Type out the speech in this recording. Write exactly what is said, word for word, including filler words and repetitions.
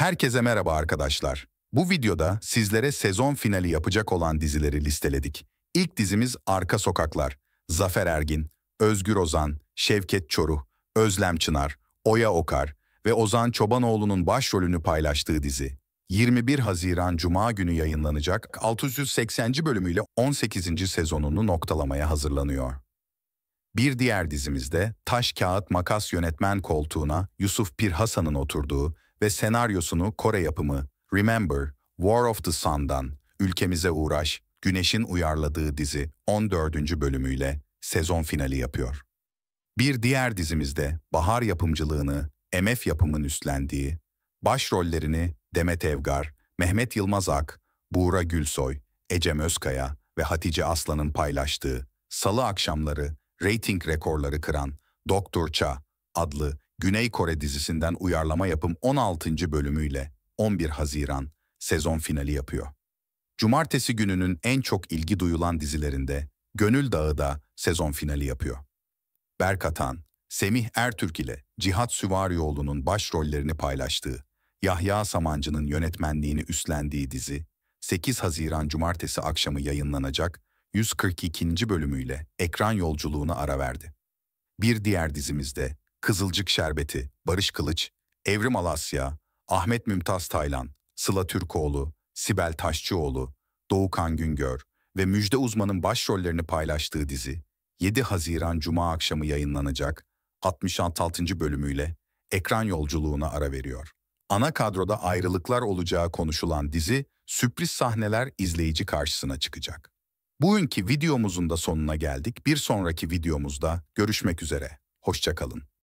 Herkese merhaba arkadaşlar. Bu videoda sizlere sezon finali yapacak olan dizileri listeledik. İlk dizimiz Arka Sokaklar. Zafer Ergin, Özgür Ozan, Şevket Çoruh, Özlem Çınar, Oya Okar ve Ozan Çobanoğlu'nun başrolünü paylaştığı dizi. yirmi bir Haziran Cuma günü yayınlanacak altı yüz sekseninci bölümüyle on sekizinci sezonunu noktalamaya hazırlanıyor. Bir diğer dizimizde Taş Kağıt Makas yönetmen koltuğuna Yusuf Pir Hasan'ın oturduğu ve senaryosunu Kore yapımı Remember, War of the Sun'dan ülkemize Uğraş, Güneş'in uyarladığı dizi on dördüncü bölümüyle sezon finali yapıyor. Bir diğer dizimizde Bahar yapımcılığını M F yapımın üstlendiği, başrollerini Demet Evgar, Mehmet Yılmaz Ak, Buğra Gülsoy, Ecem Özkaya ve Hatice Aslan'ın paylaştığı Salı akşamları reyting rekorları kıran doktor Ça adlı Güney Kore dizisinden uyarlama yapım on altıncı bölümüyle on bir Haziran sezon finali yapıyor. Cumartesi gününün en çok ilgi duyulan dizilerinde Gönül Dağı da sezon finali yapıyor. Berk Atan, Semih Ertürk ile Cihat Süvarioğlu'nun başrollerini paylaştığı, Yahya Samancı'nın yönetmenliğini üstlendiği dizi, sekiz Haziran Cumartesi akşamı yayınlanacak yüz kırk ikinci bölümüyle ekran yolculuğuna ara verdi. Bir diğer dizimizde Kızılcık Şerbeti, Barış Kılıç, Evrim Alasya, Ahmet Mümtaz Taylan, Sıla Türkoğlu, Sibel Taşçıoğlu, Doğukan Güngör ve Müjde Uzman'ın başrollerini paylaştığı dizi, yedi Haziran Cuma akşamı yayınlanacak altmış altıncı bölümüyle ekran yolculuğuna ara veriyor. Ana kadroda ayrılıklar olacağı konuşulan dizi, sürpriz sahneler izleyici karşısına çıkacak. Bugünkü videomuzun da sonuna geldik. Bir sonraki videomuzda görüşmek üzere. Hoşça kalın.